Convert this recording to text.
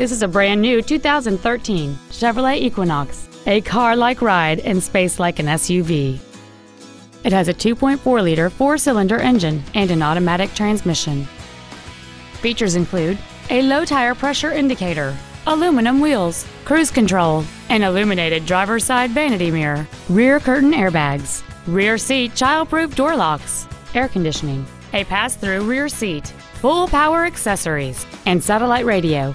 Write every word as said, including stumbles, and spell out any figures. This is a brand new two thousand thirteen Chevrolet Equinox, a car-like ride in space like an S U V. It has a two point four liter four-cylinder engine and an automatic transmission. Features include a low tire pressure indicator, aluminum wheels, cruise control, an illuminated driver's side vanity mirror, rear curtain airbags, rear seat child-proof door locks, air conditioning, a pass-through rear seat, full power accessories, and satellite radio.